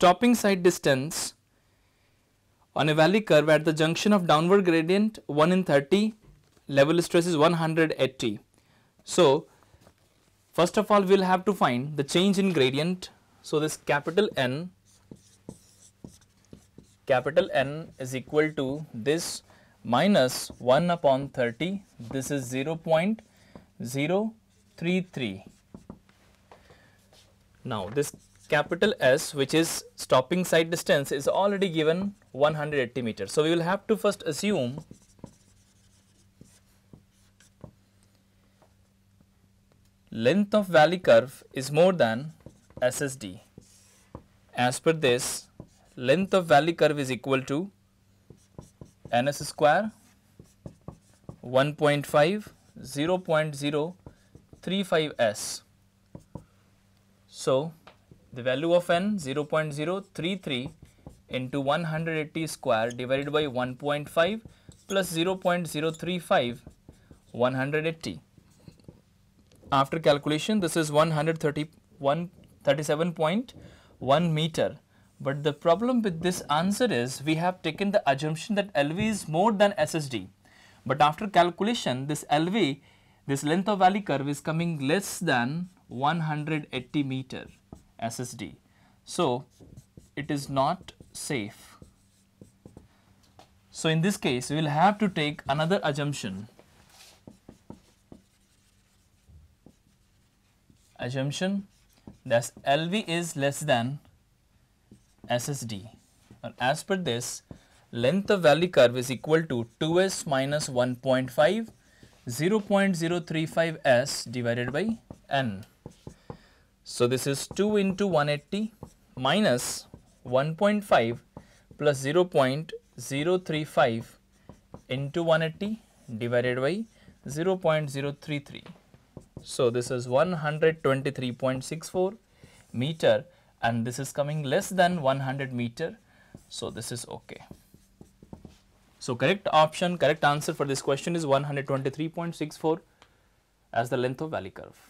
stopping side distance on a valley curve at the junction of downward gradient 1 in 30, level stress is 180. So, first of all we will have to find the change in gradient. So, this capital N is equal to this minus 1 upon 30, this is 0.033. Now, this capital S, which is stopping side distance, is already given 180 meters. So, we will have to first assume length of valley curve is more than SSD. As per this, length of valley curve is equal to NS square 1.5 0.035S. So, the value of N 0.033 into 180 square divided by 1.5 plus 0.035, 180. After calculation, this is 137.1 meter. But the problem with this answer is we have taken the assumption that LV is more than SSD. But after calculation, this LV, this length of valley curve is coming less than 180 meter SSD. So, it is not safe. So, in this case, we will have to take another assumption. Assumption that LV is less than SSD. And as per this, length of valley curve is equal to 2S minus 1.5 0.035S divided by N. So, this is 2 into 180 minus 1.5 plus 0.035 into 180 divided by 0.033. So, this is 123.64 meter and this is coming less than 100 meter. So, this is okay. So, correct option, correct answer for this question is 123.64 as the length of valley curve.